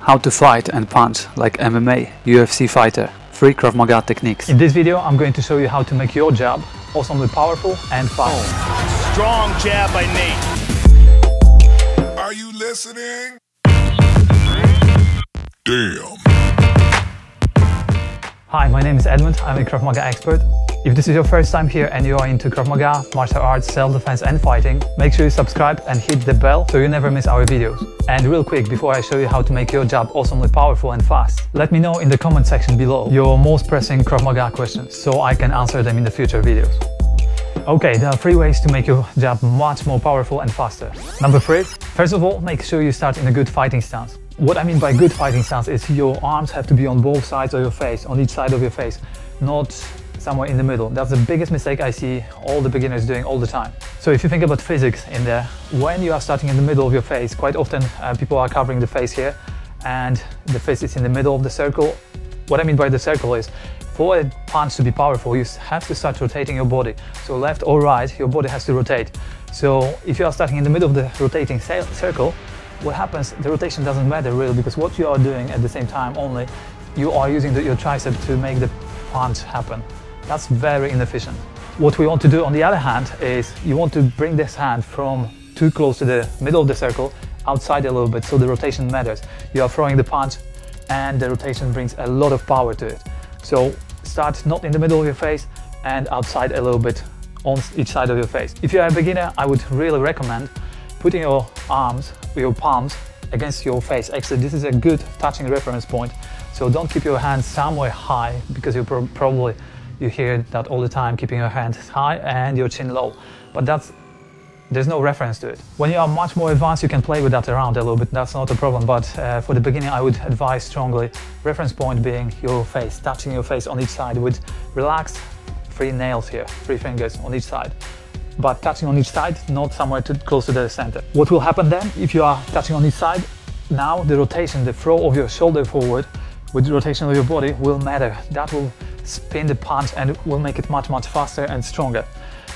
how to fight and punch like MMA, UFC fighter, free Krav Maga techniques. In this video I'm going to show you how to make your jab awesomely powerful and fast. Strong jab by Nate. Are you listening? Damn. Hi, my name is Edmund, I'm a Krav Maga expert. If this is your first time here and you are into Krav Maga, martial arts, self-defense and fighting, make sure you subscribe and hit the bell so you never miss our videos. And real quick, before I show you how to make your jab awesomely powerful and fast, let me know in the comment section below your most pressing Krav Maga questions so I can answer them in the future videos. Okay, there are three ways to make your jab much more powerful and faster. Number 3, first of all, make sure you start in a good fighting stance. What I mean by good fighting stance is your arms have to be on both sides of your face, on each side of your face, not somewhere in the middle. That's the biggest mistake I see all the beginners doing all the time. So if you think about physics in there, when you are starting in the middle of your face, quite often people are covering the face here and the fist is in the middle of the circle. What I mean by the circle is, for a punch to be powerful, you have to start rotating your body. So left or right, your body has to rotate. So if you are starting in the middle of the rotating circle, what happens, the rotation doesn't matter really, because what you are doing at the same time only, you are using your tricep to make the punch happen. That's very inefficient. What we want to do on the other hand is, you want to bring this hand from too close to the middle of the circle, outside a little bit, so the rotation matters. You are throwing the punch and the rotation brings a lot of power to it. So start not in the middle of your face and outside a little bit on each side of your face. If you are a beginner, I would really recommend putting your arms, your palms against your face. Actually, this is a good touching reference point. So don't keep your hands somewhere high, because you probably hear that all the time, keeping your hands high and your chin low. But there's no reference to it. When you are much more advanced, you can play with that around a little bit. That's not a problem. But for the beginning, I would advise strongly reference point being your face, touching your face on each side with relaxed three nails here, 3 fingers on each side. But touching on each side, not somewhere too close to the center. What will happen then, if you are touching on each side, now the rotation, the throw of your shoulder forward with the rotation of your body will matter. That will spin the punch and will make it much, much faster and stronger.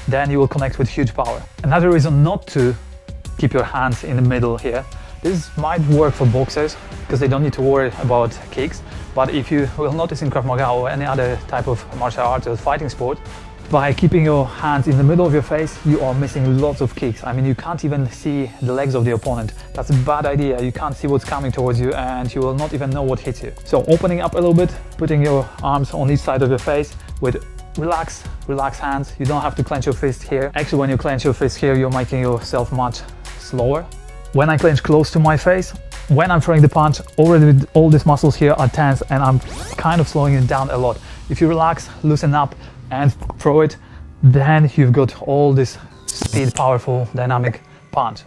Then you will connect with huge power. Another reason not to keep your hands in the middle here, this might work for boxers because they don't need to worry about kicks, but if you will notice in Krav Maga or any other type of martial art or fighting sport, by keeping your hands in the middle of your face, you are missing lots of kicks. I mean, you can't even see the legs of the opponent. That's a bad idea. You can't see what's coming towards you and you will not even know what hits you. So opening up a little bit, putting your arms on each side of your face with relaxed hands. You don't have to clench your fist here. Actually, when you clench your fist here, you're making yourself much slower. When I clench close to my face, when I'm throwing the punch, already all these muscles here are tense and I'm kind of slowing it down a lot. If you relax, loosen up, and throw it, then you've got all this speed, powerful, dynamic punch.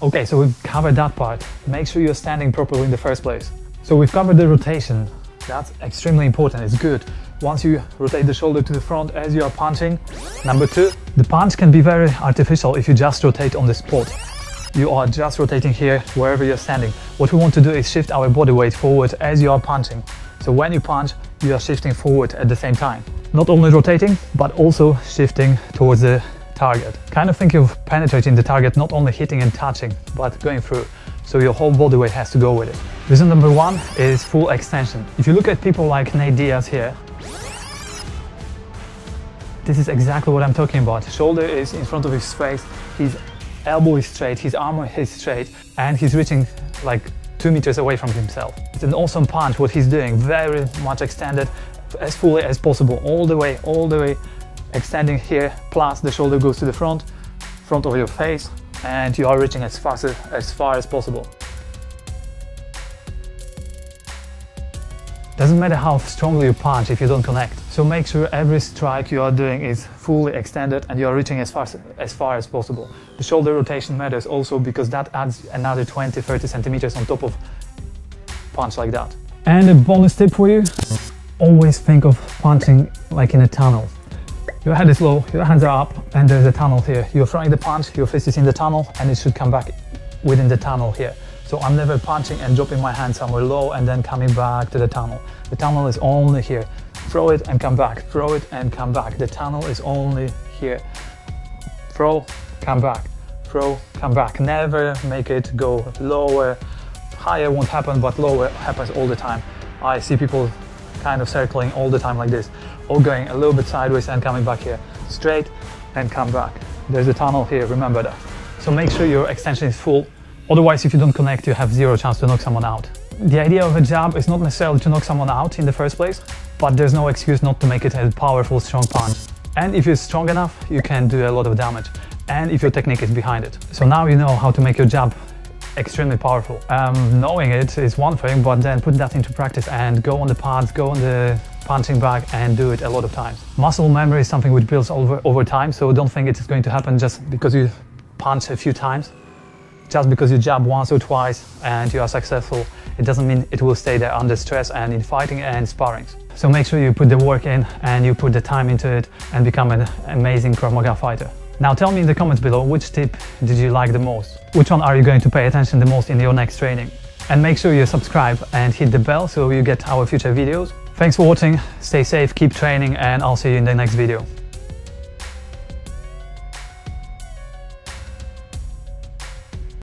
Okay, so we've covered that part. Make sure you're standing properly in the first place. So we've covered the rotation. That's extremely important, it's good. Once you rotate the shoulder to the front as you are punching. Number 2, the punch can be very artificial if you just rotate on the spot. You are just rotating here, wherever you're standing. What we want to do is shift our body weight forward as you are punching. So when you punch, you are shifting forward at the same time. Not only rotating, but also shifting towards the target. Kind of think of penetrating the target, not only hitting and touching, but going through. So your whole body weight has to go with it. Reason number 1 is full extension. If you look at people like Nate Diaz here, this is exactly what I'm talking about. Shoulder is in front of his face, his elbow is straight, his arm is straight, and he's reaching like 2 meters away from himself. It's an awesome punch, what he's doing, very much extended, as fully as possible, all the way, extending here, plus the shoulder goes to the front of your face, and you are reaching as far as possible. Doesn't matter how strongly you punch if you don't connect. So make sure every strike you are doing is fully extended and you are reaching as far as possible. The shoulder rotation matters also because that adds another 20-30 centimeters on top of punch like that. And a bonus tip for you. Always think of punching like in a tunnel. Your head is low, your hands are up, and there's a tunnel here. You're throwing the punch, your fist is in the tunnel, and it should come back within the tunnel here. So I'm never punching and dropping my hand somewhere low and then coming back to the tunnel. The tunnel is only here. Throw it and come back, throw it and come back. The tunnel is only here. Throw, come back, throw, come back. Never make it go lower, higher won't happen, but lower happens all the time. I see people kind of circling all the time like this, or going a little bit sideways and coming back here, straight and come back. There's a tunnel here, remember that. So make sure your extension is full, otherwise if you don't connect you have zero chance to knock someone out. The idea of a jab is not necessarily to knock someone out in the first place, but there's no excuse not to make it a powerful, strong punch. And if you're strong enough, you can do a lot of damage, and if your technique is behind it. So now you know how to make your jab extremely powerful. Knowing it is one thing, but then put that into practice and go on the pads, go on the punching bag and do it a lot of times. Muscle memory is something which builds over time, so don't think it's going to happen just because you punch a few times. Just because you jab once or twice and you are successful, it doesn't mean it will stay there under stress and in fighting and sparrings. So make sure you put the work in and you put the time into it and become an amazing Krav Maga fighter. Now tell me in the comments below which tip did you like the most? Which one are you going to pay attention the most in your next training? And make sure you subscribe and hit the bell so you get our future videos. Thanks for watching, stay safe, keep training, and I'll see you in the next video.